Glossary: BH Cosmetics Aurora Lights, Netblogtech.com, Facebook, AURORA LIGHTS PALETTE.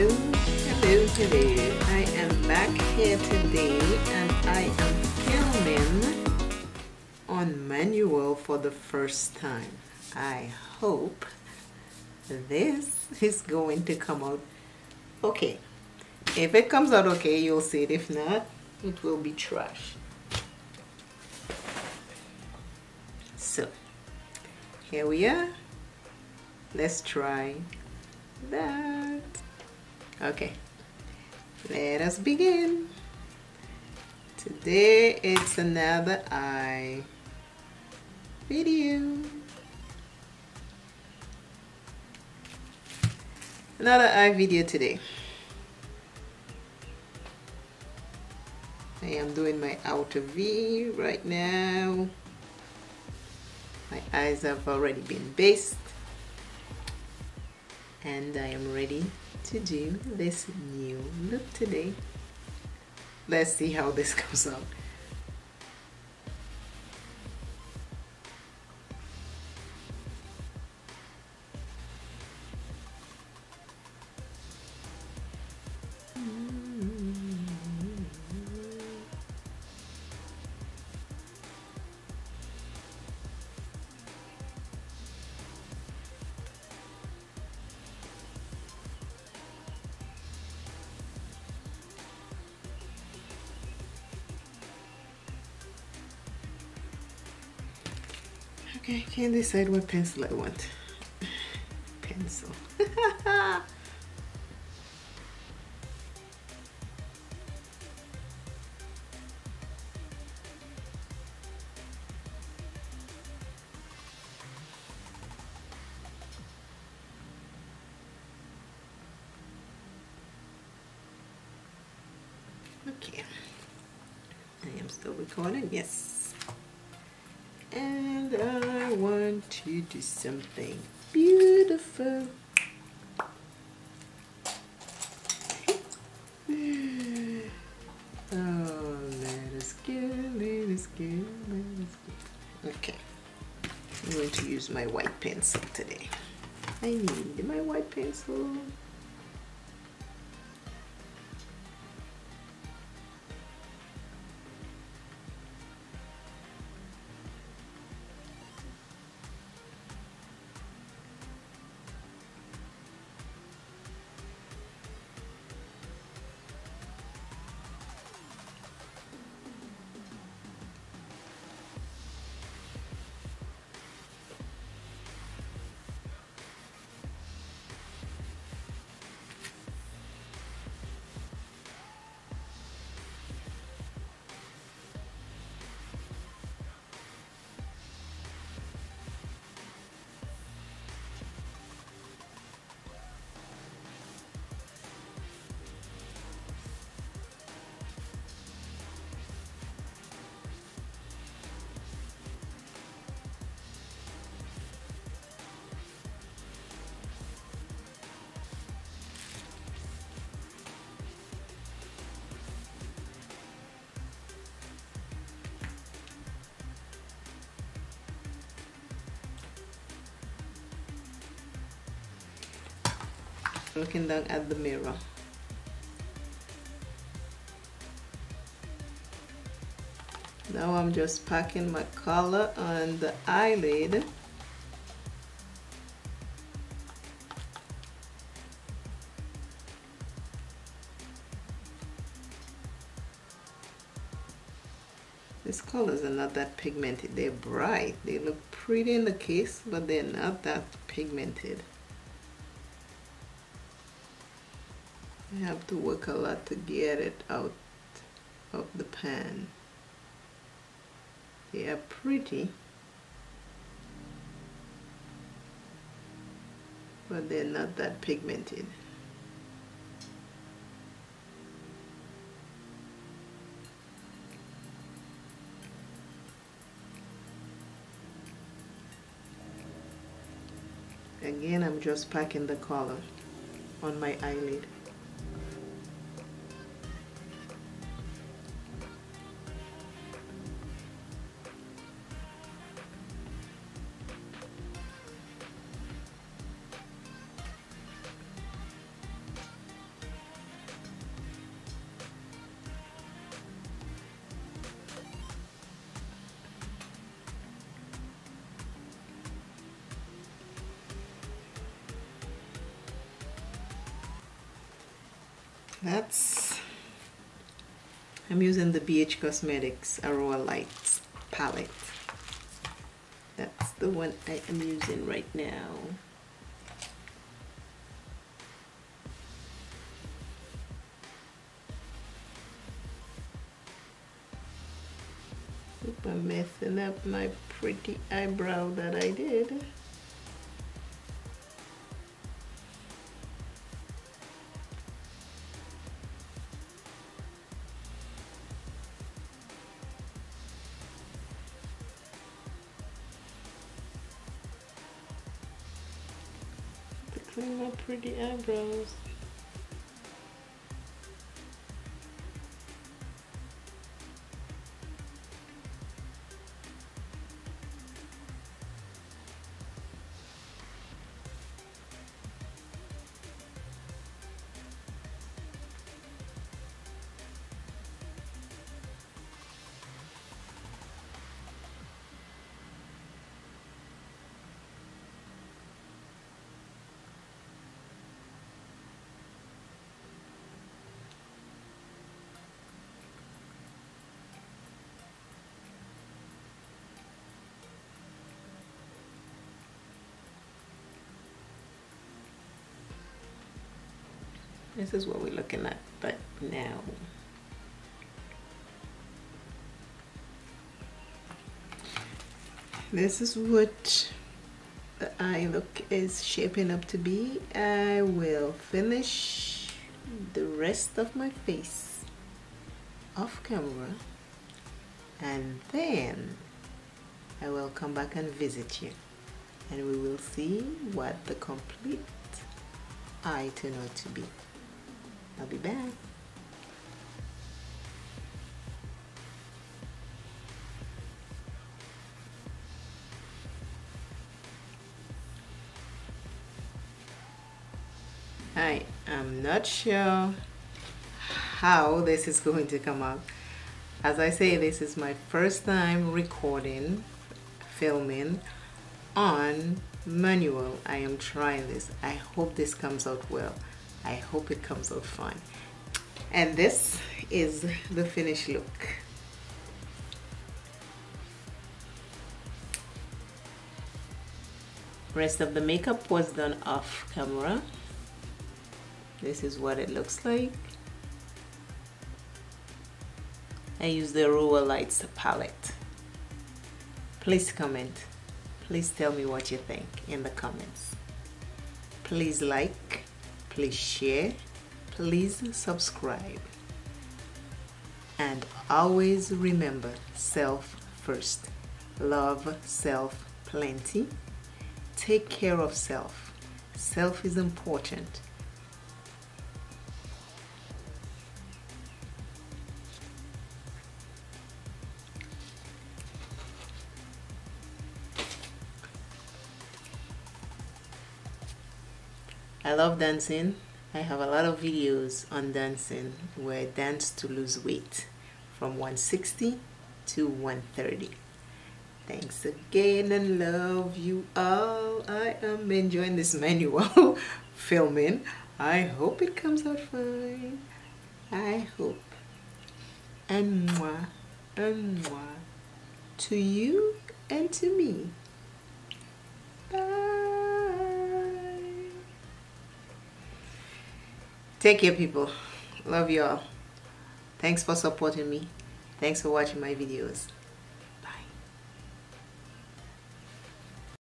Hello. I am back here today and I am filming on manual for the first time. I hope this is going to come out okay. If it comes out okay, you'll see it. If not, it will be trash. So here we are. Let's try that. Okay, let us begin. Today it's another eye video. Today I am doing my outer V right now. My eyes have already been based and I am ready to do this new look today. Let's see how this comes out. I can't decide what pencil I want. Pencil. Okay. I am still recording, yes. And I want to do something beautiful. Oh, let us go. Okay, I'm going to use my white pencil today. I need my white pencil. Looking down at the mirror. Now I'm just packing my color on the eyelid. These colors are not that pigmented. They're bright. They look pretty in the case, but they're not that pigmented. I have to work a lot to get it out of the pan. They are pretty, but they're not that pigmented. Again, I'm just packing the color on my eyelid. I'm using the BH Cosmetics Aurora Lights palette. That's the one I am using right now. Oop, I'm messing up my pretty eyebrow that I did. My pretty eyebrows. This is what we're looking at right now. This is what the eye look is shaping up to be. I will finish the rest of my face off camera, and then I will come back and visit you, and we will see what the complete eye turned out to be. I'll be back. I am not sure how this is going to come out. As I say, this is my first time recording, filming on manual. I am trying this. I hope this comes out well. I hope it comes out fine. And this is the finished look. Rest of the makeup was done off camera. This is what it looks like. I used the Aurora Lights palette. Please comment. Please tell me what you think in the comments. Please like. Please share, please subscribe, and always remember, self first. Love self plenty. Take care of self. Self is important. I love dancing. I have a lot of videos on dancing where I dance to lose weight from 160 to 130. Thanks again and love you all. I am enjoying this manual filming. I hope it comes out fine. I hope. And moi to you and to me. Bye. Take care, people. Love y'all. Thanks for supporting me. Thanks for watching my videos.